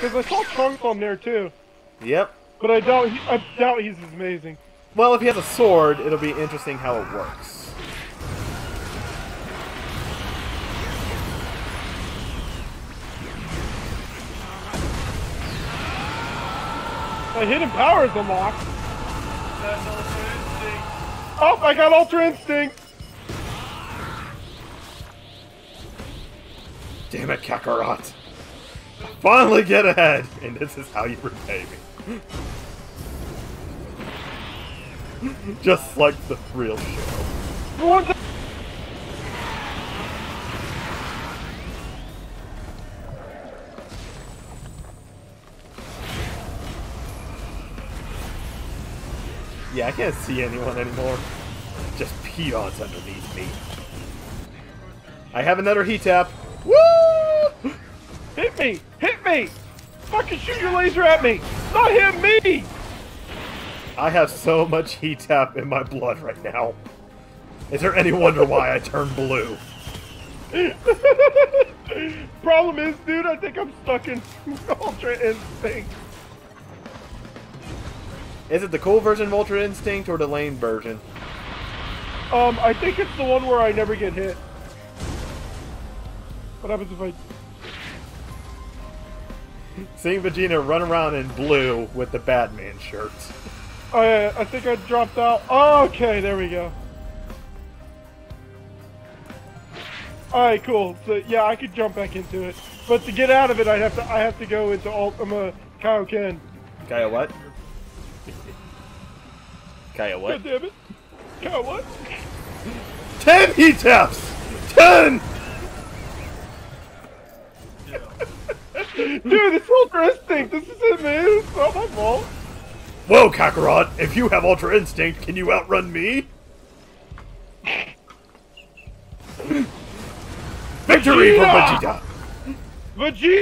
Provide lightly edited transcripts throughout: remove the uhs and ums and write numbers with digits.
Because I saw Trunks on there too. Yep. But I doubt he's as amazing. Well, if he has a sword, it'll be interesting how it works. My hidden power is unlocked. That's Ultra Instinct. Oh, I got Ultra Instinct! Damn it, Kakarot. I finally get ahead, and this is how you repay me. Just like the real show. What the? Yeah, I can't see anyone anymore. Just peons underneath me. I have another heat tap. Woo! Hit me! Hit me! Fucking shoot your laser at me! Not hit me! I have so much heat tap in my blood right now. Is there any wonder why I turned blue? Problem is, dude, I think I'm stuck in Ultra Instinct. Is it the cool version of Ultra Instinct or the lame version? I think it's the one where I never get hit. What happens if I... Seeing Vegeta run around in blue with the Batman shirt. Oh yeah, I think I dropped out. Oh, okay, there we go. Alright, cool. So yeah, I could jump back into it. But to get out of it, I have to go into Ultima Kaioken. Kaio what? Kaio what? God damn it. Kaio what? 10 heat taps! 10! Dude, it's Ultra Instinct! This is it, man! It's not my fault! Whoa, Kakarot! If you have Ultra Instinct, can you outrun me? Victory Vegeta! For Vegeta!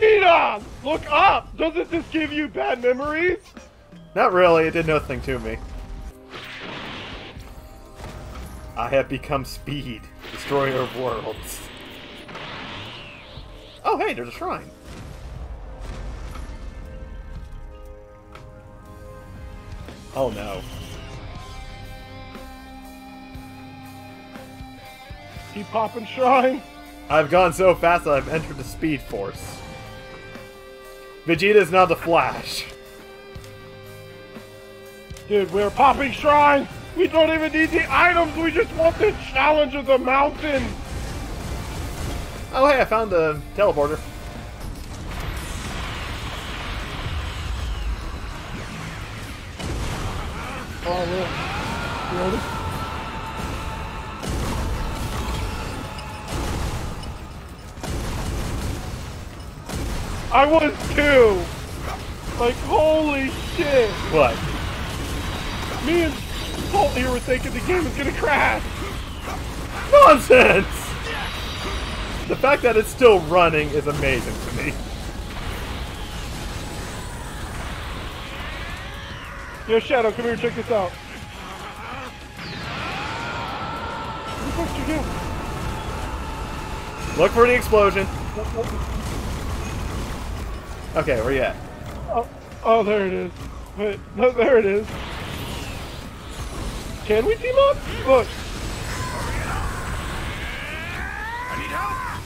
Vegeta! Look up! Doesn't this give you bad memories? Not really, it did nothing to me. I have become Speed, Destroyer of Worlds. Oh hey, there's a shrine! Oh no. Keep popping shrines! I've gone so fast that I've entered the Speed Force. Vegeta is now the Flash. Dude, we're popping shrines! We don't even need the items, we just want the challenge of the mountain! Oh hey, I found the teleporter. Oh, yeah. I was too! Like, holy shit! What? Me and Salt here were thinking the game was gonna crash! Nonsense! The fact that it's still running is amazing to me. Yo, Shadow, come here and check this out. What the fuck did you do? Look for the explosion. Okay, where you at? Oh, there it is. Wait, no, there it is. Can we team up? Look. I need help.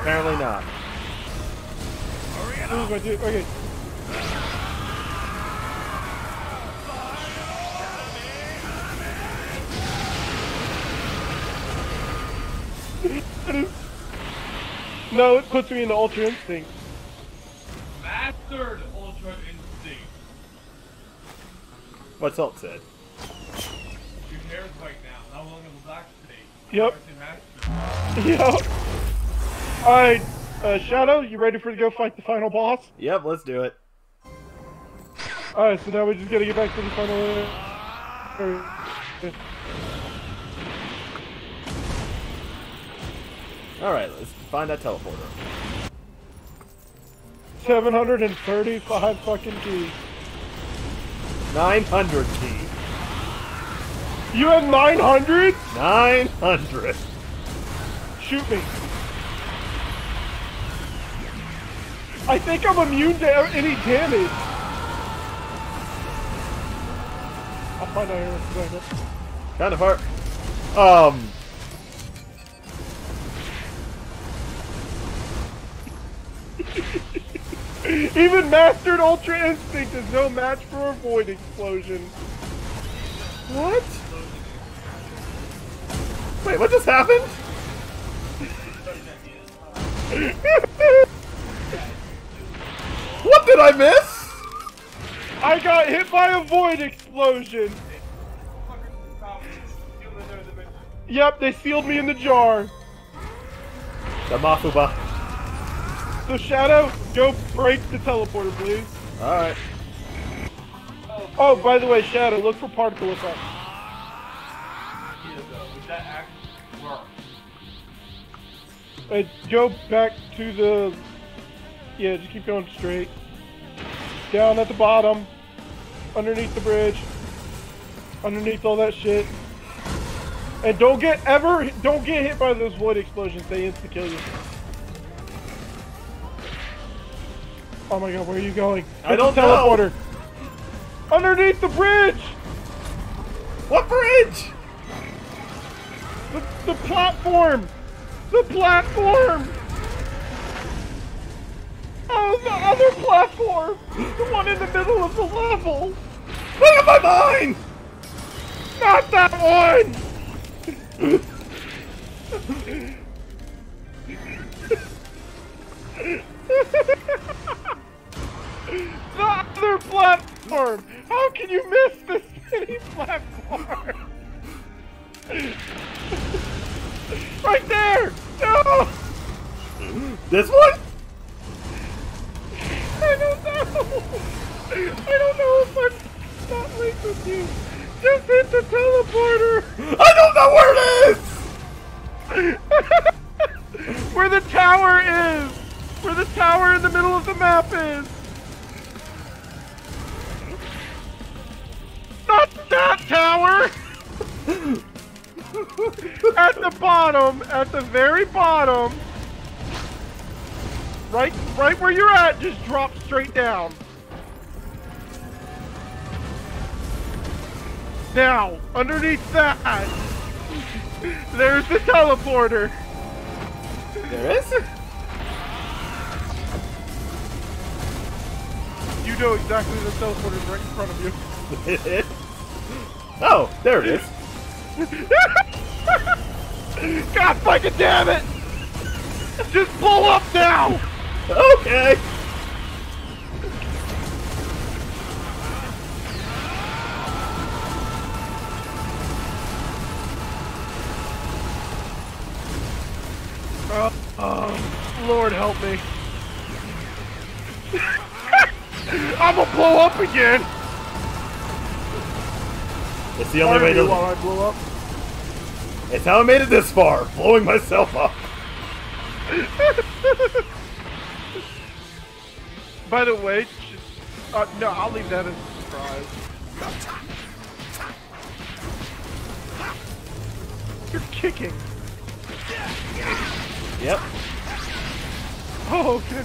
Apparently not. Okay. No, it puts me in the Ultra Instinct. Mastered Ultra Instinct. What Salt said. Your hair is right now. How long it will activate? Yep. Alright, Shadow, you ready for to go fight the final boss? Yep, let's do it. Alright, so now we just gotta get back to the final area. Alright, let's find that teleporter. 735 fucking keys. 900 keys. You have 900? 900. Shoot me. I think I'm immune to any damage. I'll find out here in a second. Kind of hard. Even mastered Ultra Instinct is no match for a Void Explosion. What? Wait, what just happened? What did I miss? I got hit by a Void Explosion. Yep, they sealed me in the jar. The Mafuba. So Shadow, go break the teleporter, please. Alright. Oh, by the way, Shadow, look for particle effect. Go back to the... Yeah, just keep going straight. Down at the bottom. Underneath the bridge. Underneath all that shit. And don't get hit by those void explosions. They insta-kill you. Oh my god, where are you going? I don't know. Teleporter. Underneath the bridge! What bridge? The platform! The platform! Oh, the other platform! The one in the middle of the level! Look at my mind! Not that one! The other platform! How can you miss this city platform? Right there! No! This one? I don't know! I don't know if I'm not linked with you! Just hit the teleporter! I don't know where it is! Where the tower is! Where the tower in the middle of the map is! Not that tower! At the bottom, at the very bottom, right where you're at, just drop straight down. Now, underneath that, there's the teleporter. There is? You know exactly the teleporter's right in front of you. It is? Oh, there it is. God fucking damn it! Just blow up now! Okay! Oh, Lord help me. I'm gonna blow up again! It's the only way to... While I blow up. It's how I made it this far, blowing myself up. By the way, no, I'll leave that as a surprise. You're kicking. Yep. Oh, good.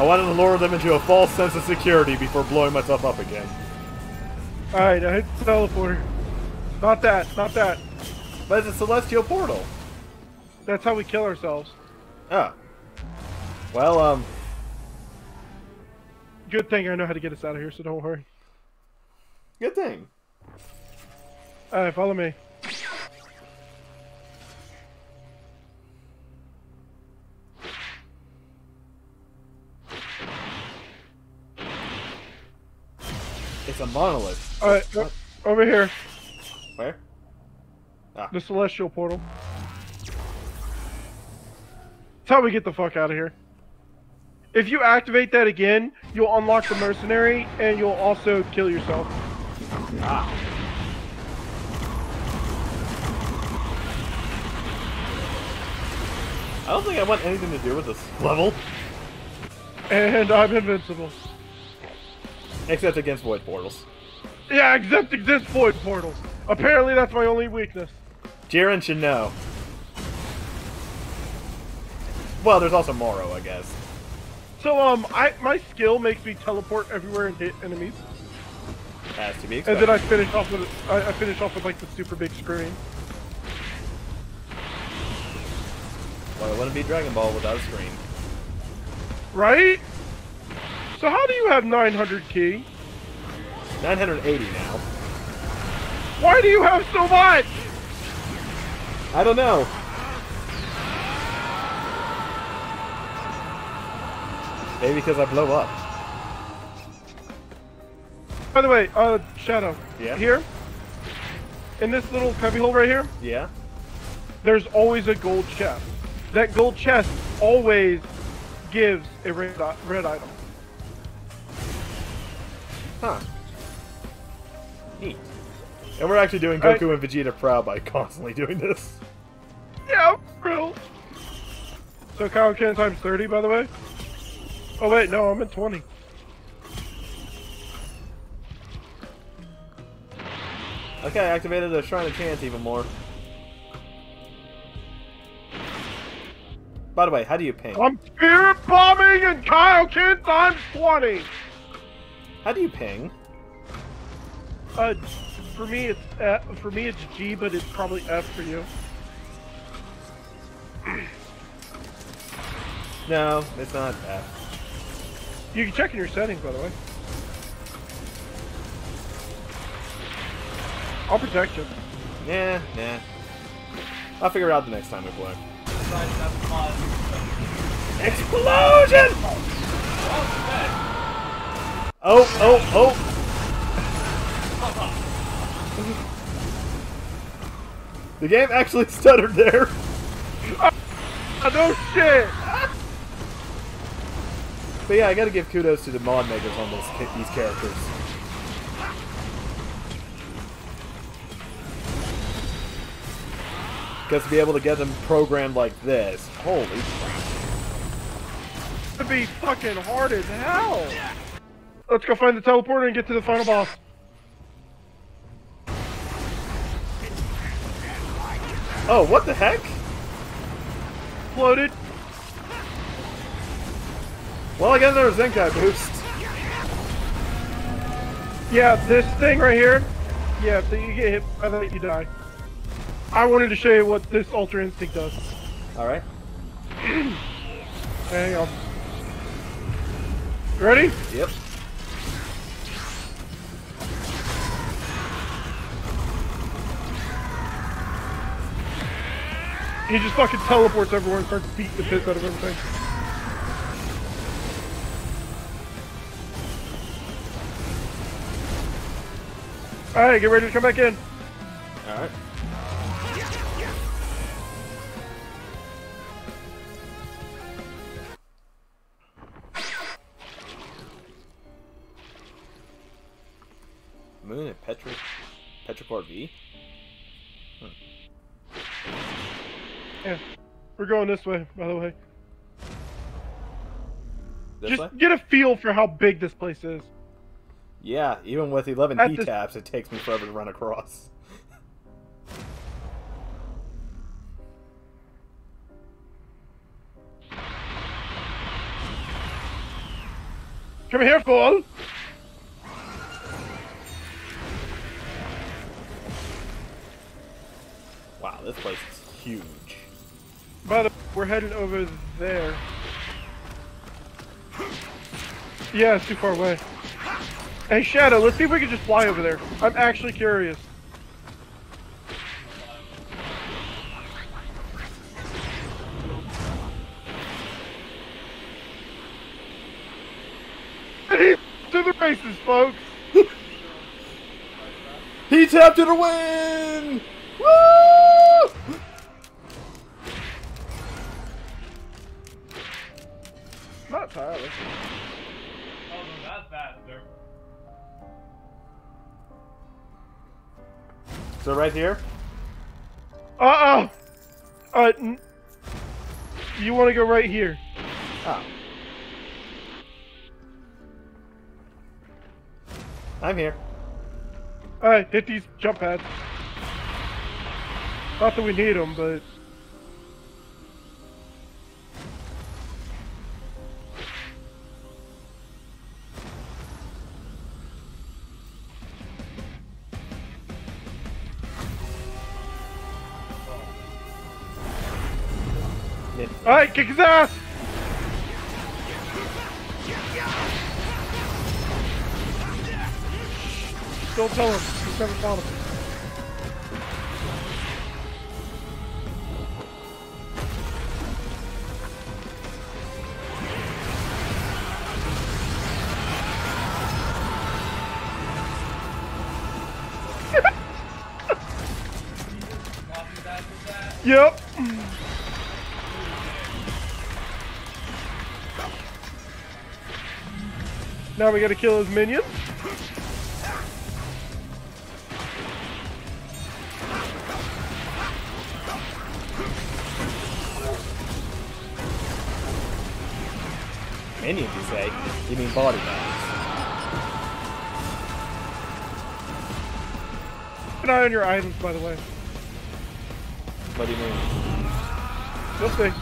I wanted to lure them into a false sense of security before blowing myself up again. Alright, I hit the teleporter. Not that, not that. But it's a celestial portal. That's how we kill ourselves. Ah. Well, good thing I know how to get us out of here, so don't worry. Good thing. Alright, follow me. It's a monolith. Alright, over here. Where? Ah. The celestial portal. That's how we get the fuck out of here. If you activate that again, you'll unlock the mercenary, and you'll also kill yourself. Ah. I don't think I want anything to do with this level. And I'm invincible. Except against void portals. Yeah, except against void portals. Apparently that's my only weakness. Jiren should know. Well, there's also Moro, I guess. So, my skill makes me teleport everywhere and hit enemies. As to be expected. And then I finish off with, like, the super big screen. Well, it wouldn't be Dragon Ball without a screen. Right? So how do you have 900 ki? 980 now. Why do you have so much? I don't know. Maybe because I blow up. By the way, Shadow. Yeah? Here? In this little cubby hole right here? Yeah? There's always a gold chest. That gold chest always gives a red item. Huh. Neat. And we're actually doing Goku and Vegeta proud by constantly doing this. Yeah, real. So Kaioken times 30, by the way. Oh wait, no, I'm at 20. Okay, I activated the Shrine of Chance even more. By the way, how do you ping? I'm spirit bombing and Kaioken times 20! How do you ping? For me it's G, but it's probably F for you. No, it's not F. You can check in your settings, by the way. I'll protect you. Nah, nah. I'll figure it out the next time we play. Explosion! Oh, oh, oh! The game actually stuttered there. No shit! But yeah, I gotta give kudos to the mod makers on these characters. Because to be able to get them programmed like this, holy crap. It's gonna be fucking hard as hell! Let's go find the teleporter and get to the final boss. Oh, what the heck? Floated. Well, I got another Zenkai boost. Yeah, this thing right here. Yeah, so you get hit by that, you die. I wanted to show you what this Ultra Instinct does. Alright. Hang on. You ready? Yep. He just fucking teleports everywhere and starts beating the piss out of everything. Alright, get ready to come back in. Alright. Moon and Petrichor V? Hmm. Yeah. We're going this way, by the way. Just get a feel for how big this place is. Yeah, even with 11 P-taps, it takes me forever to run across. Come here, fool! Wow, this place is huge. By the way, we're heading over there. Yeah, it's too far away. Hey, Shadow, let's see if we can just fly over there. I'm actually curious. To the races, folks! He tapped it to win! Woo! Not entirely. Oh, no, that's faster. So right here? Uh-oh! You want to go right here. Oh. I'm here. Alright, hit these jump pads. Not that we need them, but... Alright, kick his ass! Don't tell him. He's never found him. Yep. Now we gotta kill his minions. Minions, you say? You mean body bags. Keep an eye on your items, by the way. What do you mean? Nothing.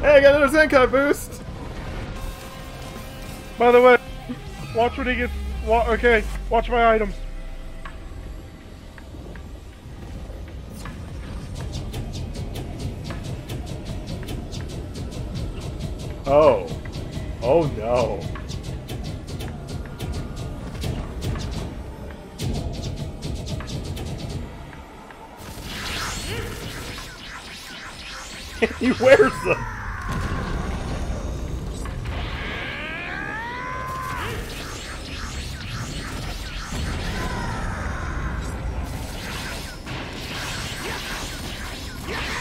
I got another Zenkai boost! By the way, watch when he gets... okay, watch my items. Oh. Oh no. He wears them!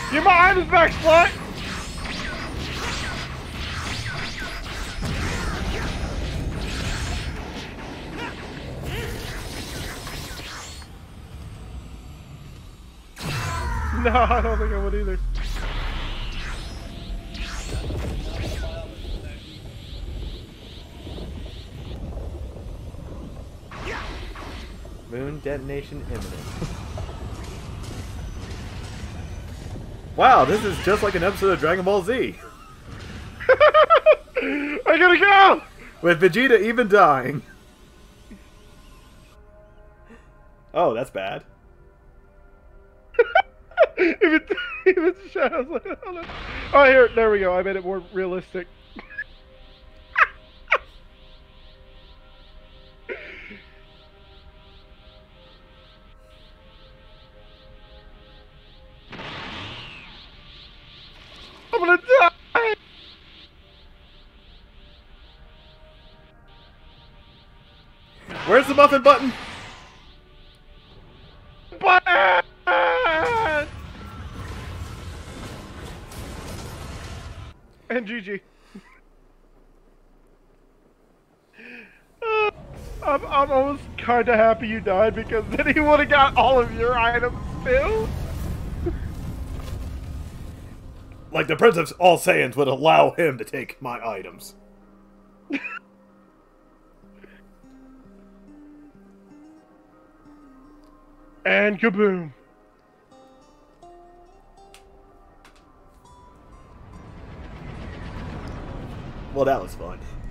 Get my items back, slut! No, I don't think I would either. Moon detonation imminent. Wow, this is just like an episode of Dragon Ball Z. I gotta go! With Vegeta even dying. Oh, that's bad. Even shadows. Oh, here, there we go. I made it more realistic. I'm gonna die! Where's the muffin button? Button! And GG. I'm almost kinda happy you died because then he would've got all of your items still. Like, the Prince of All Saiyans would allow him to take my items. And kaboom. Well, that was fun.